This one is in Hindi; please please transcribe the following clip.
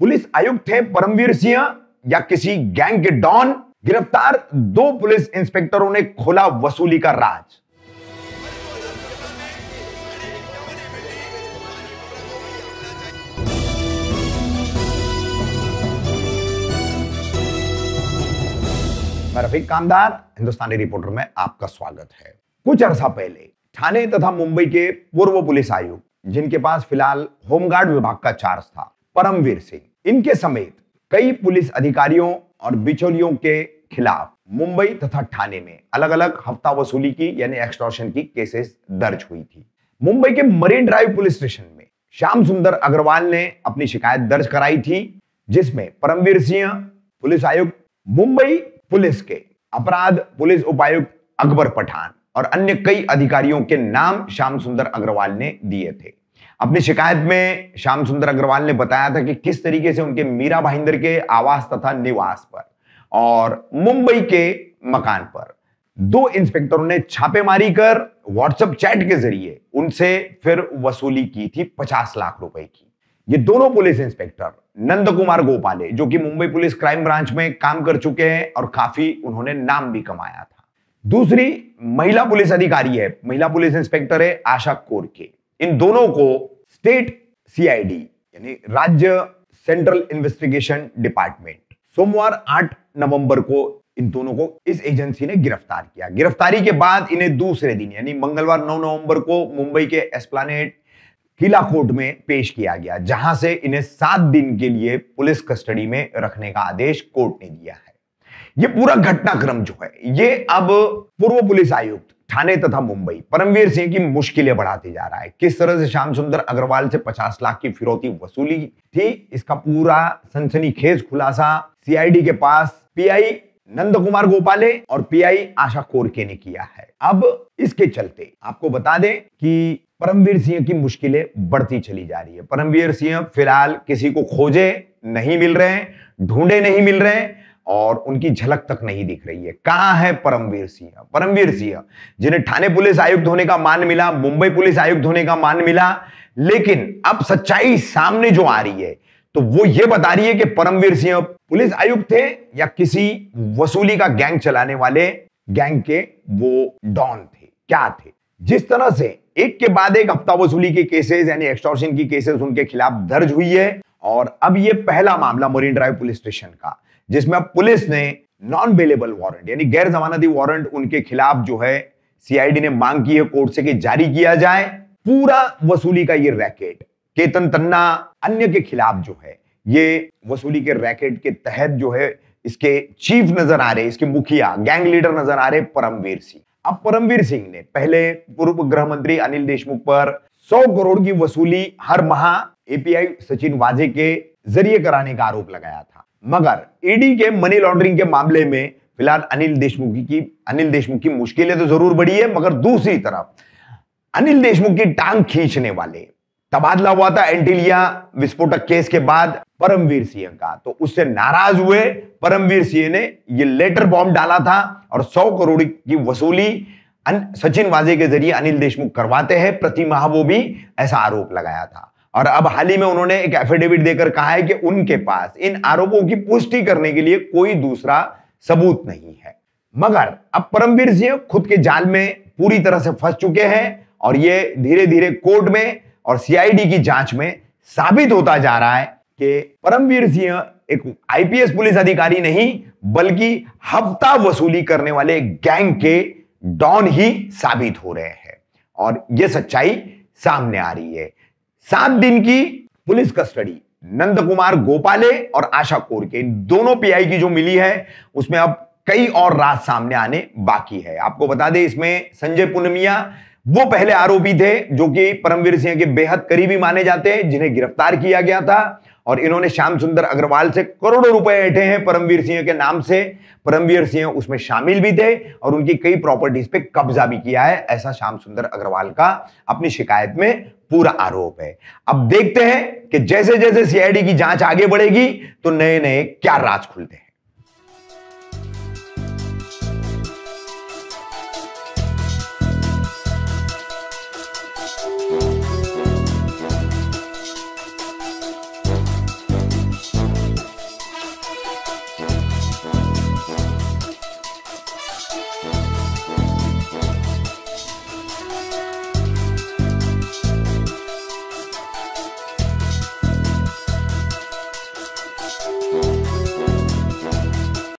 पुलिस आयुक्त थे परमवीर सिंह या किसी गैंग के डॉन। गिरफ्तार दो पुलिस इंस्पेक्टरों ने खोला वसूली का राज। मैं रफीक कामदार, हिंदुस्तानी रिपोर्टर में आपका स्वागत है। कुछ अरसा पहले ठाणे तथा मुंबई के पूर्व पुलिस आयुक्त, जिनके पास फिलहाल होमगार्ड विभाग का चार्ज था, परमवीर सिंह, इनके समेत कई पुलिस अधिकारियों और बिचौलियों के खिलाफ मुंबई तथा ठाणे में अलग अलग हफ्ता वसूली की यानी एक्सटॉर्शन की केसेस दर्ज हुई थी। मुंबई के मरीन ड्राइव पुलिस स्टेशन में श्याम सुंदर अग्रवाल ने अपनी शिकायत दर्ज कराई थी, जिसमें परमवीर सिंह, पुलिस आयुक्त मुंबई पुलिस के अपराध पुलिस उपायुक्त अकबर पठान और अन्य कई अधिकारियों के नाम श्याम सुंदर अग्रवाल ने दिए थे। अपनी शिकायत में श्याम सुंदर अग्रवाल ने बताया था कि किस तरीके से उनके मीरा भाईंदर के आवास तथा निवास पर और मुंबई के मकान पर दो इंस्पेक्टरों ने छापेमारी कर व्हाट्सएप चैट के जरिए उनसे फिर वसूली की थी 50 लाख रुपए की। ये दोनों पुलिस इंस्पेक्टर नंदकुमार गोपाले, जो कि मुंबई पुलिस क्राइम ब्रांच में काम कर चुके हैं और काफी उन्होंने नाम भी कमाया था। दूसरी महिला पुलिस अधिकारी है, महिला पुलिस इंस्पेक्टर है आशा कोरके। इन दोनों को स्टेट सीआईडी यानी राज्य सेंट्रल इन्वेस्टिगेशन डिपार्टमेंट सोमवार 8 नवंबर को इन दोनों को इस एजेंसी ने गिरफ्तार किया। गिरफ्तारी के बाद इन्हें दूसरे दिन यानी मंगलवार 9 नवंबर को मुंबई के एस्प्लेनेड किला कोर्ट में पेश किया गया, जहां से इन्हें 7 दिन के लिए पुलिस कस्टडी में रखने का आदेश कोर्ट ने दिया है। यह पूरा घटनाक्रम जो है ये अब पूर्व पुलिस आयुक्त ठाणे तथा मुंबई परमवीर सिंह की मुश्किलें बढ़ाते जा रहा है। किस तरह से श्याम सुंदर अग्रवाल से 50 लाख की फिरौती वसूली थी, इसका पूरा सनसनीखेज खुलासा सीआईडी के पास पीआई नंदकुमार गोपाले और पीआई आशा कोरके ने किया है। अब इसके चलते आपको बता दें कि परमवीर सिंह की मुश्किलें बढ़ती चली जा रही है। परमवीर सिंह फिलहाल किसी को खोजे नहीं मिल रहे हैं, ढूंढे नहीं मिल रहे हैं और उनकी झलक तक नहीं दिख रही है। कहां है परमवीर सिंह? परमवीर सिंह जिन्हें ठाणे पुलिस आयुक्त होने का मान मिला, मुंबई पुलिस आयुक्त होने का मान मिला, लेकिन अब सच्चाई सामने जो आ रही है तो वो ये बता रही है कि परमवीर सिंह पुलिस आयुक्त थे या किसी वसूली का गैंग चलाने वाले गैंग के वो डॉन थे, क्या थे। जिस तरह से एक के बाद एक हफ्ता वसूली के केसेस यानी एक्सटॉर्शन की केसेस उनके खिलाफ दर्ज हुई है और अब ये पहला मामला मरीन ड्राइव पुलिस स्टेशन का, जिसमें पुलिस ने नॉन बेलेबल वारंट यानी गैर जमानती वारंट उनके खिलाफ जो है सीआईडी ने मांग की है कोर्ट से कि जारी किया जाए। पूरा वसूली का ये रैकेट केतन तन्ना अन्य के खिलाफ जो है ये वसूली के रैकेट के तहत जो है इसके चीफ नजर आ रहे, इसके मुखिया गैंग लीडर नजर आ रहे परमवीर सिंह। अब परमवीर सिंह ने पहले पूर्व गृह मंत्री अनिल देशमुख पर 100 करोड़ की वसूली हर माह एपीआई सचिन वाजे के जरिए कराने का आरोप लगाया था, मगर ईडी के मनी लॉन्ड्रिंग के मामले में फिलहाल अनिल देशमुख की मुश्किलें तो जरूर बढ़ी है, मगर दूसरी तरफ अनिल देशमुख की टांग खींचने वाले तबादला हुआ था एंटीलिया विस्फोटक केस के बाद परमवीर सिंह का, तो उससे नाराज हुए परमवीर सिंह ने ये लेटर बॉम्ब डाला था और 100 करोड़ की वसूली सचिन वाजे के जरिए अनिल देशमुख करवाते हैं प्रतिमाह, वो भी ऐसा आरोप लगाया था। और अब हाल ही में उन्होंने एक एफिडेविट देकर कहा है कि उनके पास इन आरोपों की पुष्टि करने के लिए कोई दूसरा सबूत नहीं है। मगर अब परमवीर सिंह खुद के जाल में पूरी तरह से फंस चुके हैं और ये धीरे धीरे कोर्ट में और सीआईडी की जांच में साबित होता जा रहा है कि परमवीर सिंह एक आईपीएस पुलिस अधिकारी नहीं बल्कि हफ्ता वसूली करने वाले गैंग के डॉन ही साबित हो रहे हैं और यह सच्चाई सामने आ रही है। 7 दिन की पुलिस कस्टडी नंदकुमार गोपाले और आशा कोरके इन दोनों पीआई की जो मिली है उसमें अब कई और राज सामने आने बाकी है। आपको बता दें इसमें संजय पुनमिया वो पहले आरोपी थे जो कि परमवीर सिंह के बेहद करीबी माने जाते हैं, जिन्हें गिरफ्तार किया गया था और इन्होंने श्याम सुंदर अग्रवाल से करोड़ों रुपए ऐंठे हैं परमवीर सिंह के नाम से। परमवीर सिंह उसमें शामिल भी थे और उनकी कई प्रॉपर्टीज पे कब्जा भी किया है, ऐसा श्याम सुंदर अग्रवाल का अपनी शिकायत में पूरा आरोप है। अब देखते हैं कि जैसे जैसे सीआईडी की जांच आगे बढ़ेगी तो नए नए क्या राज खुलते हैं।